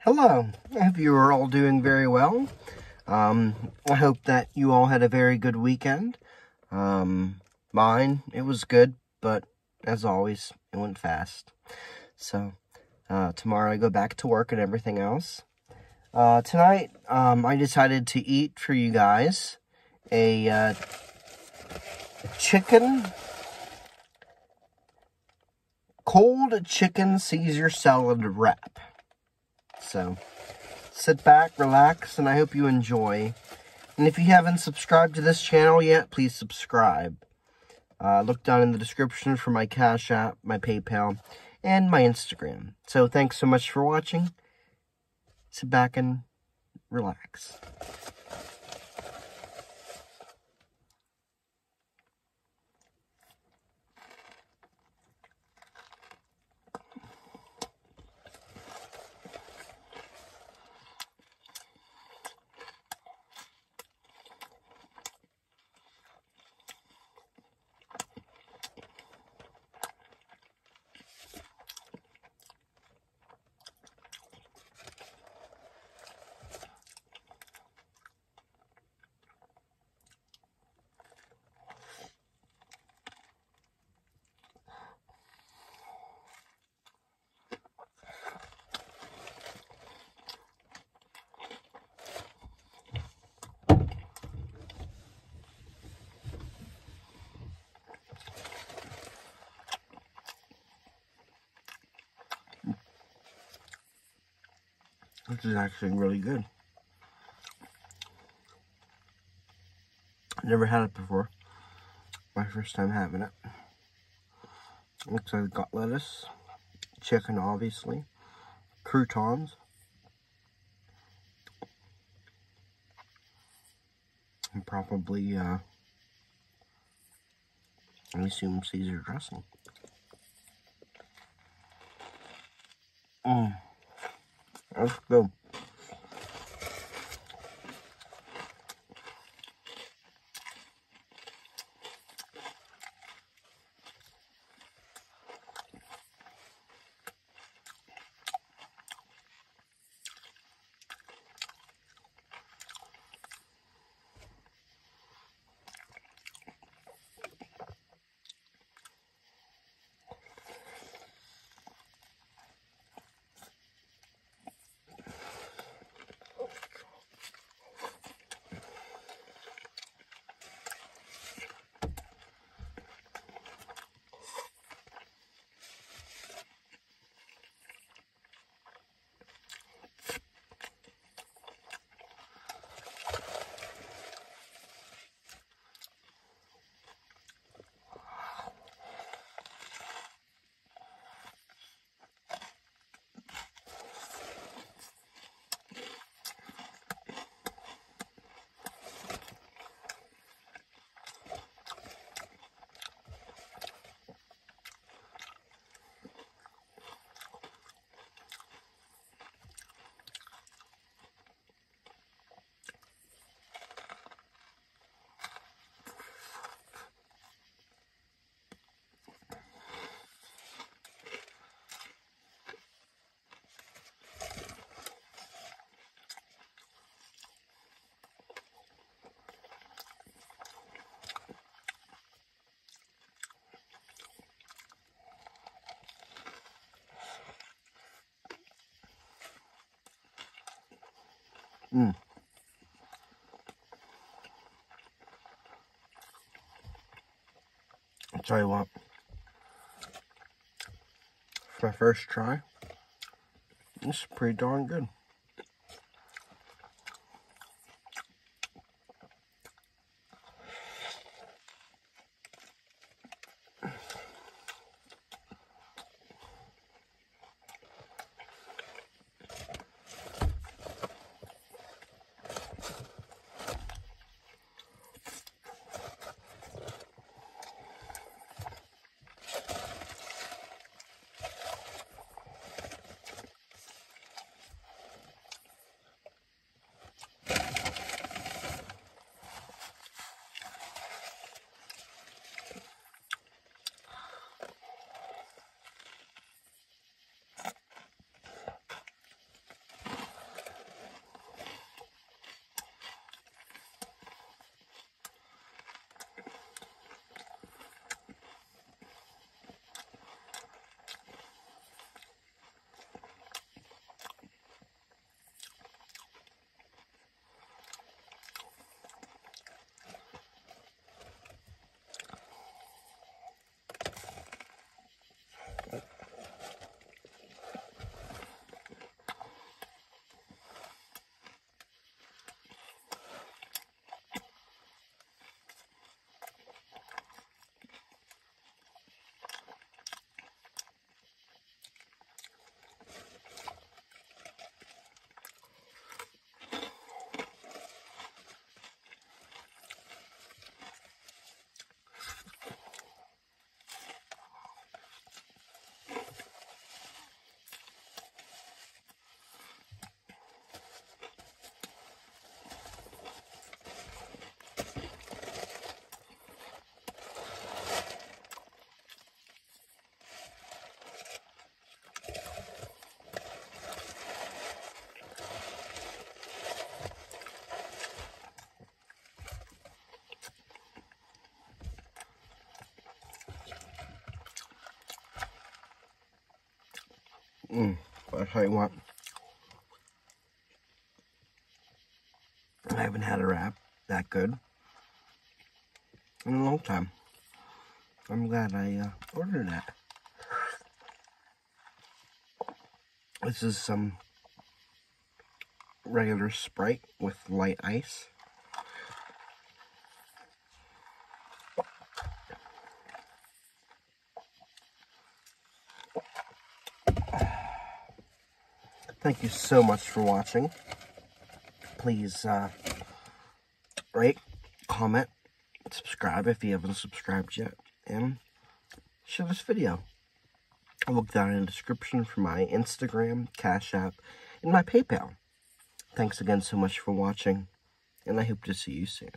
Hello, I hope you are all doing very well. I hope that you all had a very good weekend. Mine, it was good, but as always, it went fast. So, tomorrow I go back to work and everything else. Tonight, I decided to eat for you guys a cold chicken Caesar salad wrap. So, sit back, relax, and I hope you enjoy. And if you haven't subscribed to this channel yet, please subscribe. Look down in the description for my Cash App, my PayPal, and my Instagram. So, thanks so much for watching. Sit back and relax. This is actually really good. I've never had it before. My first time having it. Looks like I've got lettuce, chicken obviously, croutons, and probably, I assume Caesar dressing. Mmm. Let's go. Mm. I'll tell you what, for my first try, this is pretty darn good. I'll tell you what, I haven't had a wrap that good in a long time. I'm glad I ordered that. This is some regular Sprite with light ice. Thank you so much for watching. Please rate, comment, subscribe if you haven't subscribed yet, and share this video. Look down in the description for my Instagram, Cash App, and my PayPal. Thanks again so much for watching, and I hope to see you soon.